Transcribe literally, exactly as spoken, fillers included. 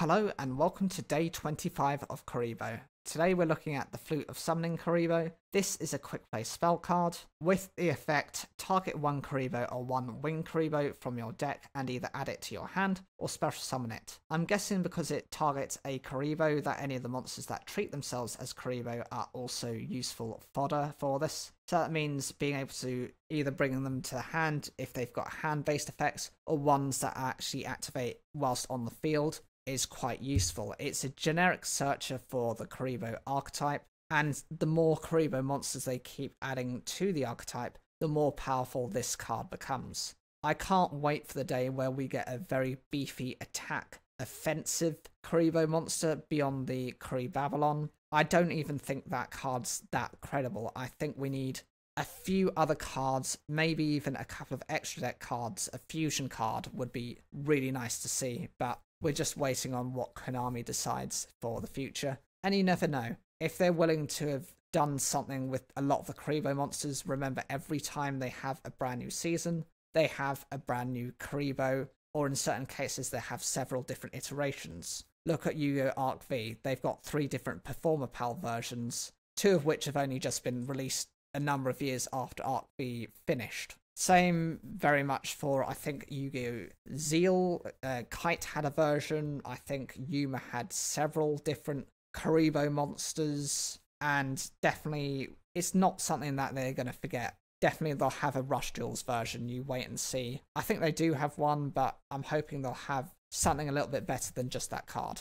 Hello and welcome to day twenty-five of Kuriboh. Today we're looking at the Flute of Summoning Kuriboh. This is a quick play spell card with the effect target one Kuriboh or one Wing Kuriboh from your deck and either add it to your hand or special summon it. I'm guessing because it targets a Kuriboh that any of the monsters that treat themselves as Kuriboh are also useful fodder for this. So that means being able to either bring them to the hand if they've got hand based effects or ones that actually activate whilst on the field. Is quite useful. It's a generic searcher for the Kuriboh archetype, and the more Kuriboh monsters they keep adding to the archetype, the more powerful this card becomes. I can't wait for the day where we get a very beefy attack offensive Kuriboh monster beyond the Kree Babylon. I don't even think that card's that credible. I think we need a few other cards, maybe even a couple of extra deck cards. A fusion card would be really nice to see, but we're just waiting on what Konami decides for the future. And you never know. If they're willing to have done something with a lot of the Kuriboh monsters, remember every time they have a brand new season, they have a brand new Kuriboh, or in certain cases, they have several different iterations. Look at Yu-Gi-Oh! Arc-V. They've got three different Performer Pal versions, two of which have only just been released a number of years after Arc-V finished. Same very much for, I think, Yu-Gi-Oh! Zeal. Uh, Kite had a version. I think Yuma had several different Kuriboh monsters. And definitely, it's not something that they're going to forget. Definitely they'll have a Rush Duels version. You wait and see. I think they do have one, but I'm hoping they'll have something a little bit better than just that card.